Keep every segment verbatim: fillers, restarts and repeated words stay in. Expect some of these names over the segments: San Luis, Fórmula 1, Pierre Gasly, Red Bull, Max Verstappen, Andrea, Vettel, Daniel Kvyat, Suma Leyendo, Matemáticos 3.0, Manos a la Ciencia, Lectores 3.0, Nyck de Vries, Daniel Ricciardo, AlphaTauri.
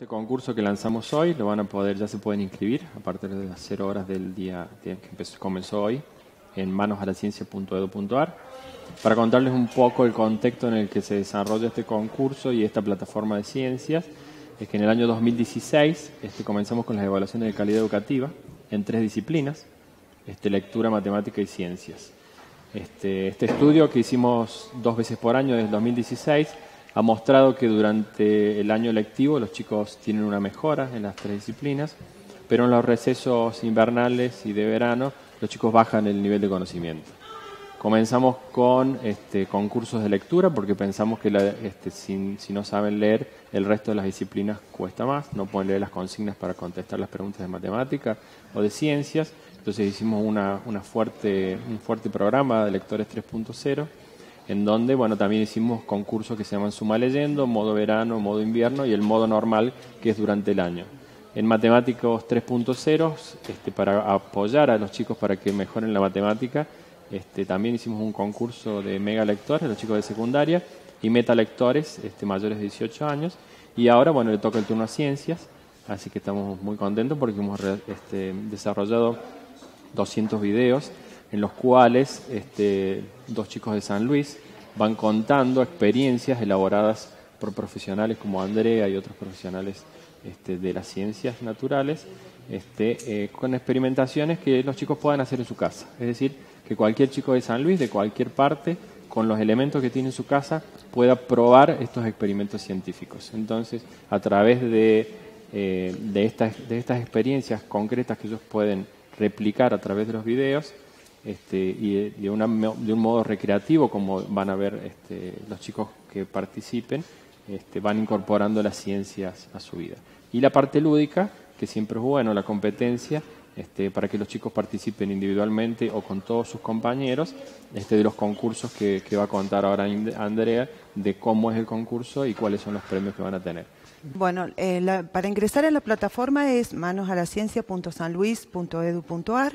Este concurso que lanzamos hoy lo van a poder, ya se pueden inscribir a partir de las cero horas del día que empezó, comenzó hoy en manosalaciencia punto edu punto ar. Para contarles un poco el contexto en el que se desarrolla este concurso y esta plataforma de ciencias, es que en el año dos mil dieciséis este, comenzamos con las evaluaciones de calidad educativa en tres disciplinas, este, lectura, matemática y ciencias. Este, este estudio que hicimos dos veces por año desde el dos mil dieciséis ha mostrado que durante el año lectivo los chicos tienen una mejora en las tres disciplinas, pero en los recesos invernales y de verano los chicos bajan el nivel de conocimiento. Comenzamos con este, concursos de lectura porque pensamos que la, este, si, si no saben leer, el resto de las disciplinas cuesta más, no pueden leer las consignas para contestar las preguntas de matemáticas o de ciencias. Entonces hicimos una, una fuerte, un fuerte programa de Lectores tres punto cero, en donde bueno, también hicimos concursos que se llaman Suma Leyendo, modo verano, modo invierno y el modo normal, que es durante el año. En Matemáticos tres punto cero, este, para apoyar a los chicos para que mejoren la matemática, Este, también hicimos un concurso de mega lectores, los chicos de secundaria, y meta lectores este, mayores de dieciocho años. Y ahora, bueno, le toca el turno a ciencias, así que estamos muy contentos porque hemos este, desarrollado doscientos videos en los cuales este, dos chicos de San Luis van contando experiencias elaboradas por profesionales como Andrea y otros profesionales este, de las ciencias naturales, este, eh, con experimentaciones que los chicos puedan hacer en su casa. Es decir, que cualquier chico de San Luis, de cualquier parte, con los elementos que tiene en su casa, pueda probar estos experimentos científicos. Entonces, a través de, eh, de, estas, de estas experiencias concretas que ellos pueden replicar a través de los videos, este, y de, una, de un modo recreativo, como van a ver este, los chicos que participen, este, van incorporando las ciencias a su vida. Y la parte lúdica, que siempre es bueno, la competencia, Este, para que los chicos participen individualmente o con todos sus compañeros este, de los concursos que, que va a contar ahora Andrea, de cómo es el concurso y cuáles son los premios que van a tener. Bueno, eh, la, para ingresar a la plataforma es manosalaciencia punto san luis punto edu punto ar.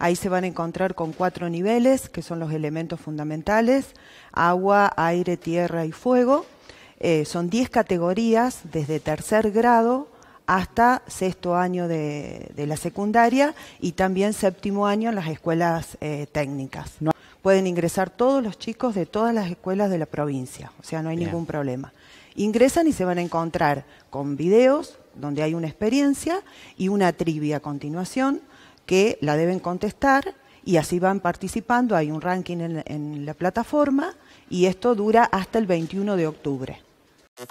Ahí se van a encontrar con cuatro niveles, que son los elementos fundamentales: agua, aire, tierra y fuego. Eh, son diez categorías desde tercer grado hasta sexto año de, de la secundaria y también séptimo año en las escuelas eh, técnicas. No. Pueden ingresar todos los chicos de todas las escuelas de la provincia, o sea, no hay Bien. ningún problema. Ingresan y se van a encontrar con videos donde hay una experiencia y una trivia a continuación que la deben contestar y así van participando. Hay un ranking en, en la plataforma y esto dura hasta el veintiuno de octubre. Thank